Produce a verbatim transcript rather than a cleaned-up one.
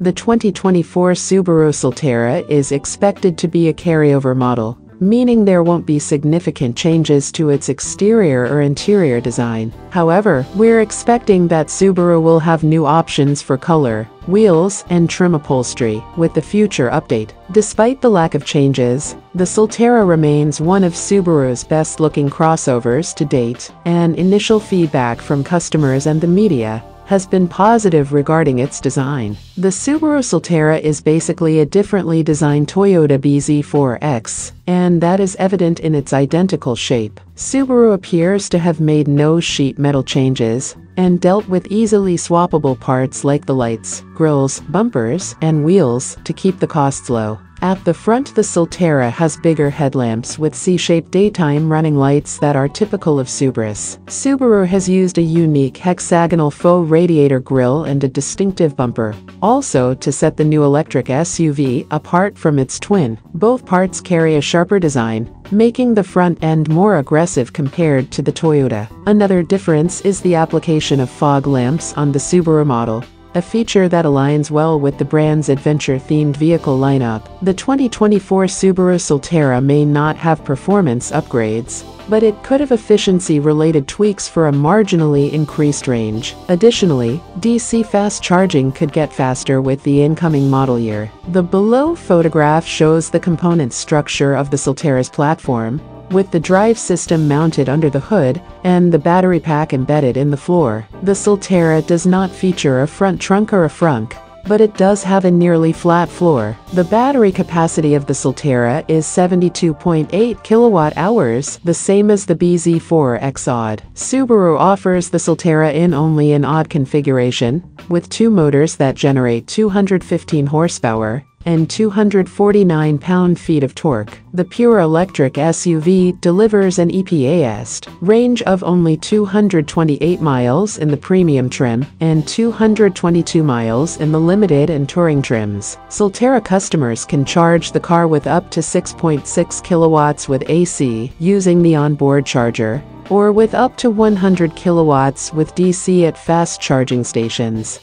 The twenty twenty-four Subaru Solterra is expected to be a carryover model, meaning there won't be significant changes to its exterior or interior design. However, we're expecting that Subaru will have new options for color, wheels, and trim upholstery with the future update. Despite the lack of changes, the Solterra remains one of Subaru's best-looking crossovers to date, and initial feedback from customers and the media has been positive regarding its design. The Subaru Solterra is basically a differently designed Toyota B Z four X, and that is evident in its identical shape. Subaru appears to have made no sheet metal changes and dealt with easily swappable parts like the lights, grills, bumpers, and wheels to keep the costs low. At the front, the Solterra has bigger headlamps with C-shaped daytime running lights that are typical of Subarus. Subaru has used a unique hexagonal faux radiator grille and a distinctive bumper, also to set the new electric S U V apart from its twin. Both parts carry a sharper design, making the front end more aggressive compared to the Toyota. Another difference is the application of fog lamps on the Subaru model, a feature that aligns well with the brand's adventure-themed vehicle lineup. The twenty twenty-four Subaru Solterra may not have performance upgrades, but it could have efficiency-related tweaks for a marginally increased range. Additionally, D C fast charging could get faster with the incoming model year. The below photograph shows the component structure of the Solterra's platform, with the drive system mounted under the hood and the battery pack embedded in the floor. The Solterra does not feature a front trunk or a frunk, but it does have a nearly flat floor. The battery capacity of the Solterra is seventy-two point eight kilowatt hours, the same as the B Z four X odd. Subaru offers the Solterra in only an odd configuration, with two motors that generate two hundred fifteen horsepower and two hundred forty-nine pound-feet of torque. The pure electric S U V delivers an E P A-est range of only two hundred twenty-eight miles in the premium trim and two hundred twenty-two miles in the limited and touring trims. Solterra customers can charge the car with up to six point six kilowatts with A C using the onboard charger, or with up to one hundred kilowatts with D C at fast charging stations.